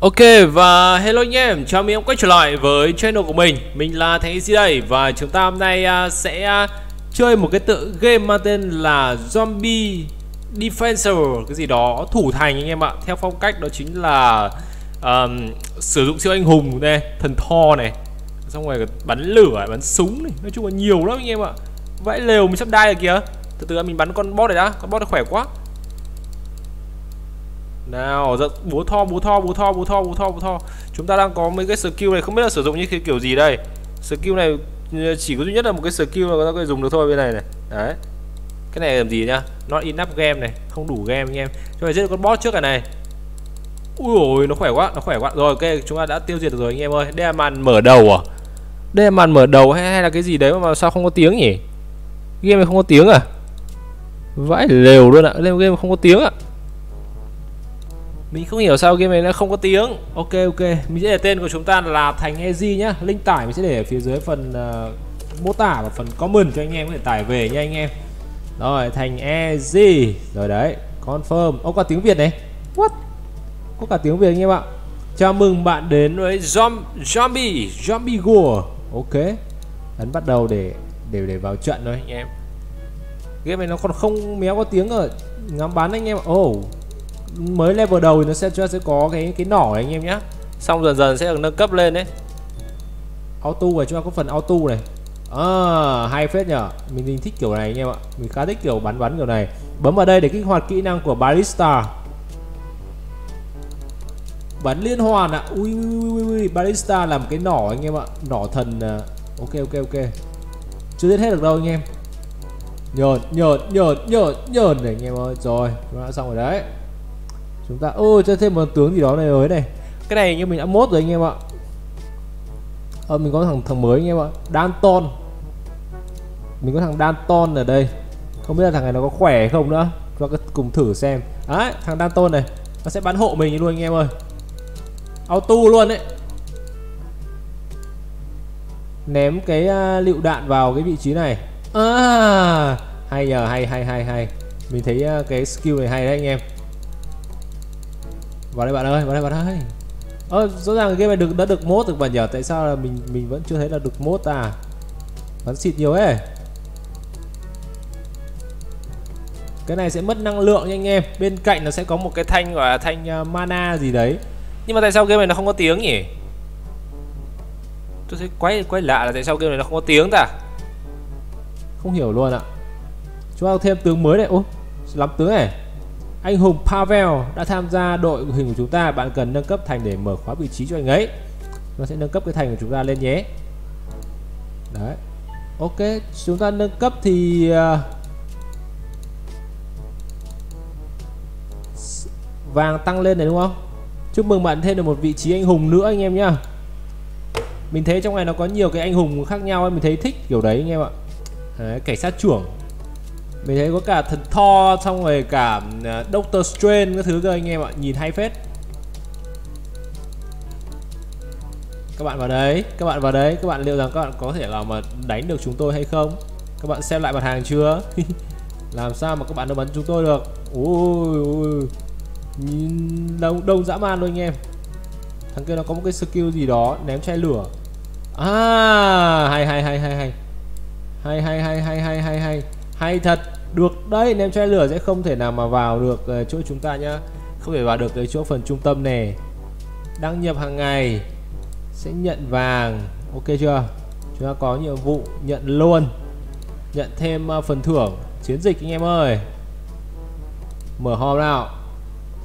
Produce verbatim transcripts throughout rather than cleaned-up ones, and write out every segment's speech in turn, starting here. Ok và hello anh em, chào mừng em quay trở lại với channel của mình. Mình là Thành i xê đây và chúng ta hôm nay uh, sẽ uh, chơi một cái tựa game mang tên là Zombie Defensor, cái gì đó thủ thành anh em ạ. Theo phong cách đó chính là um, sử dụng siêu anh hùng này, thần Thor này, xong rồi bắn lửa, bắn súng này, nói chung là nhiều lắm anh em ạ. Vãi lều mình sắp đai rồi kìa. Từ từ mình bắn con boss này đã, con boss này khỏe quá. Nào, giật búa Thor, búa Thor, búa Thor, búa Thor, búa Thor, búa Thor. Chúng ta đang có mấy cái skill này, không biết là sử dụng như cái kiểu gì đây. Skill này chỉ có duy nhất là một cái skill mà ta có thể dùng được thôi bên này này. Đấy. Cái này làm gì nhá? Not enough game này, không đủ game anh em. Cho mình giết được con boss trước cả này. Ui ôi, nó khỏe quá, nó khỏe quá. Rồi, ok, chúng ta đã tiêu diệt được rồi anh em ơi. Đây là màn mở đầu à? Đây là màn mở đầu hay, hay là cái gì đấy mà sao không có tiếng nhỉ? Game này không có tiếng à? Vãi lều luôn ạ, à. Game không có tiếng ạ. À. Mình không hiểu sao game này nó không có tiếng. Ok ok, mình sẽ để tên của chúng ta là Thành e dét nhá. Link tải mình sẽ để ở phía dưới phần uh, mô tả và phần comment cho anh em có thể tải về nha anh em. Rồi, Thành e dét. Rồi đấy, confirm. Ô, có tiếng Việt này. What? Có cả tiếng Việt anh em ạ. Chào mừng bạn đến với Zombie Zombie Zombie War. Ok. Ấn bắt đầu để để để vào trận thôi anh em. Game này nó còn không méo có tiếng ở ngắm bắn anh em ạ. Oh. Mới level đầu thì nó sẽ cho sẽ có cái cái nỏ này anh em nhé. Xong dần dần sẽ được nâng cấp lên đấy. Auto và chúng ta có phần auto này. À, hay phết nhở. Mình, mình thích kiểu này anh em ạ. Mình khá thích kiểu bắn bắn kiểu này. Bấm vào đây để kích hoạt kỹ năng của Barista. Bắn liên hoàn ạ. À. Ui, ui, ui, ui. Barista làm cái nỏ anh em ạ. Nỏ thần. Ok ok ok. Chưa giết hết được đâu anh em. Nhờn nhờn nhờn nhờn nhờn này anh em ơi. Rồi, chúng ta xong rồi đấy. Chúng ta ô cho thêm một tướng gì đó này rồi này. Cái này như mình đã mốt rồi anh em ạ. Ờ, mình có thằng thằng mới anh em ạ, Dan Ton. Mình có thằng Dan Ton ở đây. Không biết là thằng này nó có khỏe hay không nữa. Chúng ta cùng thử xem. Đấy, thằng Dan Ton này nó sẽ bắn hộ mình luôn anh em ơi. Auto luôn đấy. Ném cái uh, lựu đạn vào cái vị trí này. À, hay nhờ, hay hay hay hay. Mình thấy uh, cái skill này hay đấy anh em. Vào đây bạn ơi, vào đây bạn ơi. Ơ, rõ ràng game này được đã được mốt được bạn nhỉ? Tại sao là mình mình vẫn chưa thấy là được mốt à? Bắn xịt nhiều ấy. Cái này sẽ mất năng lượng nha anh em. Bên cạnh nó sẽ có một cái thanh gọi là thanh mana gì đấy. Nhưng mà tại sao game này nó không có tiếng nhỉ? Tôi thấy quái quái lạ là tại sao game này nó không có tiếng ta? Không hiểu luôn ạ. Chúng ta thêm tướng mới này. Ô, lắm tướng này. Anh hùng Pavel đã tham gia đội hình của chúng ta. Bạn cần nâng cấp Thành để mở khóa vị trí cho anh ấy. Nó sẽ nâng cấp cái Thành của chúng ta lên nhé. Đấy. Ok, chúng ta nâng cấp thì uh, vàng tăng lên này đúng không? Chúc mừng bạn thêm được một vị trí anh hùng nữa anh em nhá. Mình thấy trong này nó có nhiều cái anh hùng khác nhau ấy. Mình thấy thích kiểu đấy anh em ạ. Đấy, cảnh sát trưởng. Mình thấy có cả thần Thor, xong rồi cả Doctor Strange các thứ cơ anh em ạ, nhìn hay phết. Các bạn vào đấy, các bạn vào đấy, các bạn liệu rằng các bạn có thể là mà đánh được chúng tôi hay không? Các bạn xem lại mặt hàng chưa? Làm sao mà các bạn nó bắn chúng tôi được? Ôi, ôi. Nhìn đông đông dã man luôn anh em. Thằng kia nó có một cái skill gì đó ném chai lửa. À, hay hay hay hay hay. Hay hay hay hay hay hay hay. Hay thật, được đấy, ném chai lửa sẽ không thể nào mà vào được uh, chỗ chúng ta nhá. Không thể vào được cái chỗ phần trung tâm này. Đăng nhập hàng ngày sẽ nhận vàng. Ok chưa? Chúng ta có nhiệm vụ nhận luôn. Nhận thêm uh, phần thưởng chiến dịch anh em ơi. Mở hòm nào.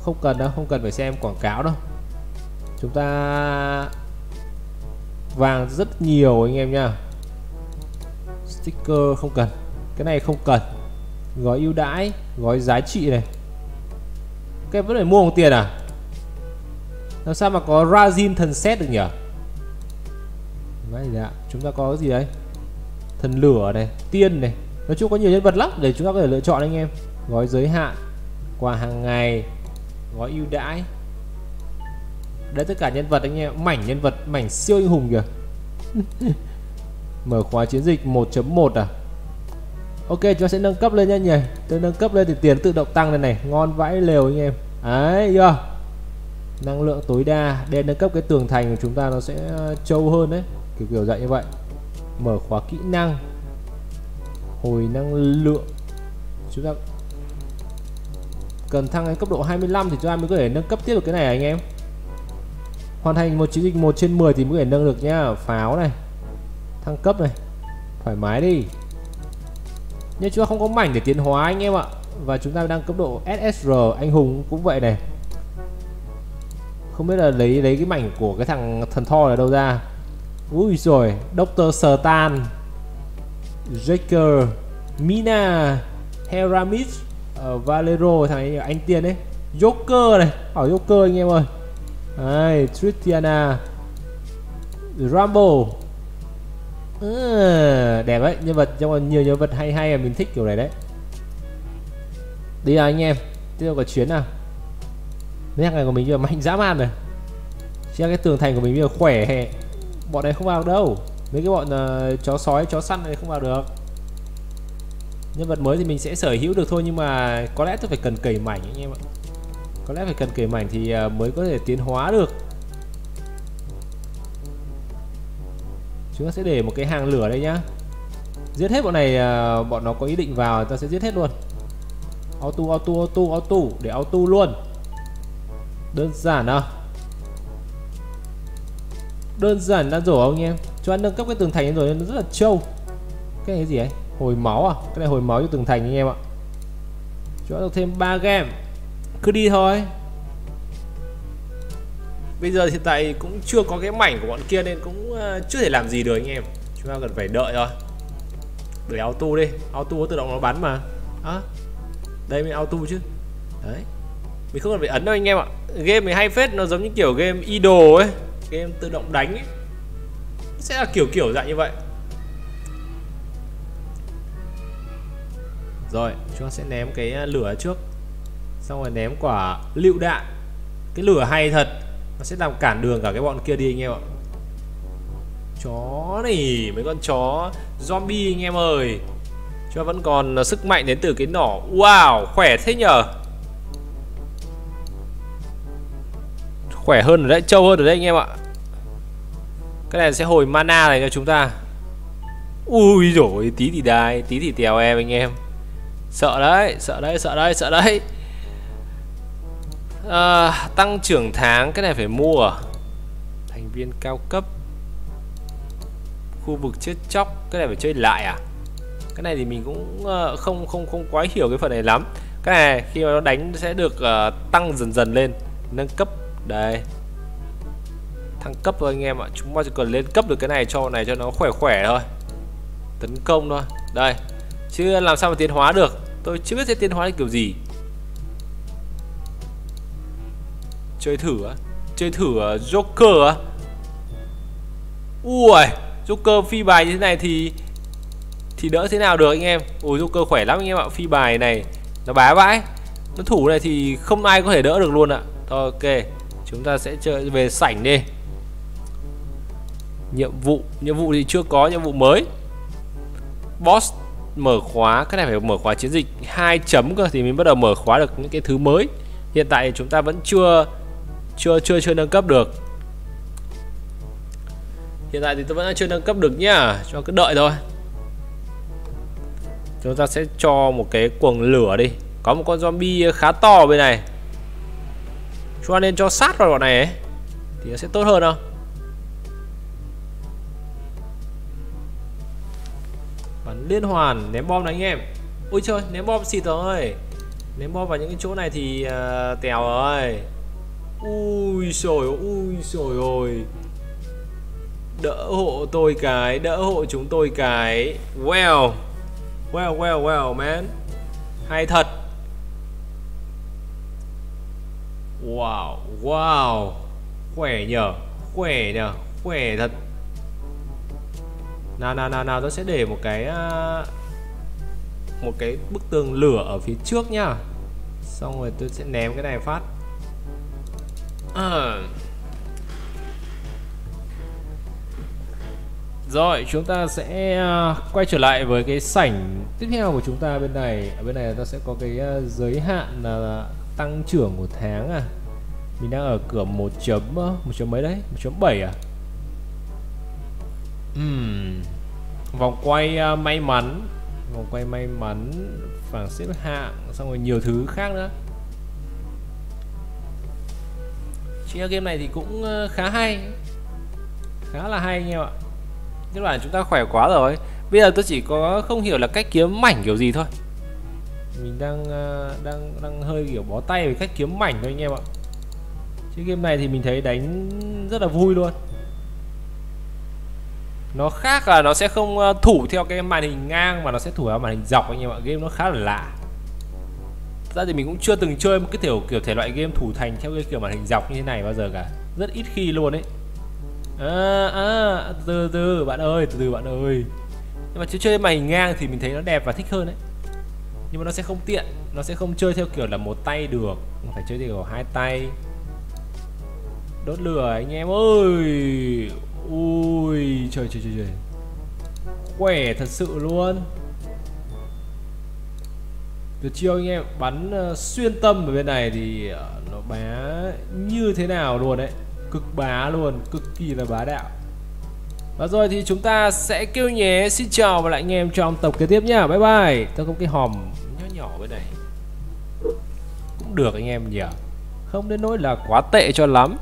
Không cần đâu, không cần phải xem quảng cáo đâu. Chúng ta vàng rất nhiều anh em nha. Sticker không cần. Cái này không cần. Gói ưu đãi, gói giá trị này. Cái vấn đề mua bằng tiền à? Làm sao mà có Razin thần xét được nhỉ? Đấy, dạ. Chúng ta có cái gì đấy? Thần lửa này, tiên này. Nói chung có nhiều nhân vật lắm để chúng ta có thể lựa chọn anh em. Gói giới hạn, quà hàng ngày, gói ưu đãi. Đấy, tất cả nhân vật anh em, mảnh nhân vật, mảnh siêu anh hùng kìa. Mở khóa chiến dịch một chấm một à? Ok, chúng ta sẽ nâng cấp lên nha nhỉ. Tôi nâng cấp lên thì tiền tự động tăng lên này. Ngon vãi lều anh em. Đấy, yeah. năng lượng tối đa để nâng cấp cái tường thành của chúng ta nó sẽ trâu hơn đấy, kiểu kiểu dạng như vậy. Mở khóa kỹ năng hồi năng lượng, chúng ta cần thăng đến cấp độ hai mươi lăm thì chúng ta mới có thể nâng cấp tiếp được cái này anh em. Hoàn thành một chiến dịch một trên mười thì mới có thể nâng được nhá. Pháo này, thăng cấp này, thoải mái đi. Nhưng chúng ta không có mảnh để tiến hóa anh em ạ. Và chúng ta đang cấp độ ét ét rờ, anh hùng cũng vậy này. Không biết là lấy lấy cái mảnh của cái thằng thần Thor ở đâu ra. Ui rồi, Doctor Strange, Joker, Mina, Heramis, uh, Valero, thằng ấy, anh tiên đấy, Joker này, hỏi Joker anh em ơi. Đây, Tritiana Rumble, à, đẹp đấy, nhân vật trong nhiều nhân vật hay hay là mình thích kiểu này đấy. Đi nào anh em, tiếp tục có chuyến nào. Nét này của mình bây giờ mạnh dã man rồi. Chứ cái tường thành của mình bây giờ khỏe hè. Bọn này không vào được đâu. Mấy cái bọn uh, chó sói, chó săn này không vào được. Nhân vật mới thì mình sẽ sở hữu được thôi, nhưng mà có lẽ tôi phải cần cày mảnh anh em ạ. Có lẽ phải cần cày mảnh thì uh, mới có thể tiến hóa được. Chúng ta sẽ để một cái hàng lửa đây nhá. Giết hết bọn này, uh, bọn nó có ý định vào ta sẽ giết hết luôn. Auto auto auto auto để auto luôn. Đơn giản à? Đơn giản đã rổ không anh em? Cho ăn nâng cấp cái tường thành rồi nên nó rất là trâu. Cái này cái gì ấy? Hồi máu à? Cái này hồi máu cho tường thành anh em ạ. Cho được thêm ba game. Cứ đi thôi. Bây giờ hiện tại cũng chưa có cái mảnh của bọn kia nên cũng chưa thể làm gì được anh em. Chúng ta cần phải đợi thôi. Để auto đi. Auto tự động nó bắn mà. À, đây mới auto chứ. Đấy. Mình không cần phải ấn đâu anh em ạ. Game này hay phết, nó giống như kiểu game idol ấy, game tự động đánh ấy. Nó sẽ là kiểu kiểu dạng như vậy. Rồi, chúng ta sẽ ném cái lửa trước. Xong rồi ném quả lựu đạn. Cái lửa hay thật, nó sẽ làm cản đường cả cái bọn kia đi anh em ạ. Chó này, mấy con chó zombie anh em ơi. Chúng ta vẫn còn sức mạnh đến từ cái nỏ. Wow, khỏe thế nhờ. Khỏe hơn rồi đấy, trâu hơn rồi đấy anh em ạ. Cái này sẽ hồi mana này cho chúng ta. Ui rồi tí thì đài, tí thì tèo em anh em. Sợ đấy, sợ đấy, sợ đấy, sợ đấy. À, tăng trưởng tháng, cái này phải mua. Thành viên cao cấp. Khu vực chết chóc, cái này phải chơi lại à? Cái này thì mình cũng không không không quá hiểu cái phần này lắm. Cái này khi mà nó đánh sẽ được uh, tăng dần dần lên, nâng cấp. Đây, thăng cấp thôi anh em ạ. Chúng ta chỉ cần lên cấp được cái này cho này cho nó khỏe khỏe thôi. Tấn công thôi. Đây, chứ làm sao mà tiến hóa được. Tôi chưa biết sẽ tiến hóa được kiểu gì. Chơi thử á. Chơi thử Joker á. Ui, Joker phi bài như thế này thì Thì đỡ thế nào được anh em. Ui, Joker khỏe lắm anh em ạ. Phi bài này nó bá vãi. Nó thủ này thì không ai có thể đỡ được luôn ạ. Thôi ok, chúng ta sẽ chơi về sảnh đi. Nhiệm vụ, nhiệm vụ thì chưa có nhiệm vụ mới. Boss mở khóa, cái này phải mở khóa chiến dịch hai chấm cơ thì mình bắt đầu mở khóa được những cái thứ mới. Hiện tại chúng ta vẫn chưa chưa chưa chưa nâng cấp được. Hiện tại thì tôi vẫn chưa nâng cấp được nhá, cho cứ đợi thôi. Chúng ta sẽ cho một cái cuồng lửa đi. Có một con zombie khá to bên này. Chúng ta nên cho sát vào bọn này ấy, thì nó sẽ tốt hơn không? Bắn liên hoàn, ném bom này anh em. Ôi trời, ném bom xịt rồi. Ném bom vào những cái chỗ này thì uh, tèo rồi. Ui trời, ui trời ơi. Đỡ hộ tôi cái, đỡ hộ chúng tôi cái. Well, well, well, well man. Hay thật. Wow, wow, khỏe nhờ, khỏe nhờ, khỏe thật. Nào nào nào nào, tôi sẽ để một cái một cái bức tường lửa ở phía trước nhá. Xong rồi tôi sẽ ném cái này phát. À. Rồi chúng ta sẽ quay trở lại với cái sảnh tiếp theo của chúng ta bên này. Ở bên này ta sẽ có cái giới hạn là tăng trưởng của tháng à. Mình đang ở cửa một chấm một chấm mấy đấy, một chấm bảy à? uhm. Vòng quay uh, may mắn, vòng quay may mắn, bảng xếp hạng, xong rồi nhiều thứ khác nữa. Chị game này thì cũng khá hay, khá là hay anh em ạ. Các bạn chúng ta khỏe quá rồi. Bây giờ tôi chỉ có không hiểu là cách kiếm mảnh kiểu gì thôi. Mình đang đang đang hơi kiểu bó tay về cách kiếm mảnh thôi anh em ạ. Chứ game này thì mình thấy đánh rất là vui luôn. Nó khác là nó sẽ không thủ theo cái màn hình ngang mà nó sẽ thủ theo màn hình dọc anh em ạ. Game nó khá là lạ. Thật ra thì mình cũng chưa từng chơi một cái kiểu kiểu thể loại game thủ thành theo cái kiểu màn hình dọc như thế này bao giờ cả. Rất ít khi luôn ấy. À, à, từ từ bạn ơi, từ từ bạn ơi. Nhưng mà chứ chơi màn hình ngang thì mình thấy nó đẹp và thích hơn đấy. Nhưng mà nó sẽ không tiện, nó sẽ không chơi theo kiểu là một tay được, phải chơi theo hai tay. Đốt lửa anh em ơi. Ui trời trời trời, trời. Khỏe thật sự luôn. Từ chiêu anh em bắn uh, xuyên tâm ở bên này thì uh, nó bá như thế nào luôn đấy. Cực bá luôn, cực kỳ là bá đạo. Và rồi thì chúng ta sẽ kêu nhé. Xin chào và lại anh em trong tập kế tiếp nhá. Bye bye. Tôi không cái hòm nhỏ nhỏ bên này cũng được anh em nhỉ. Không đến nỗi là quá tệ cho lắm.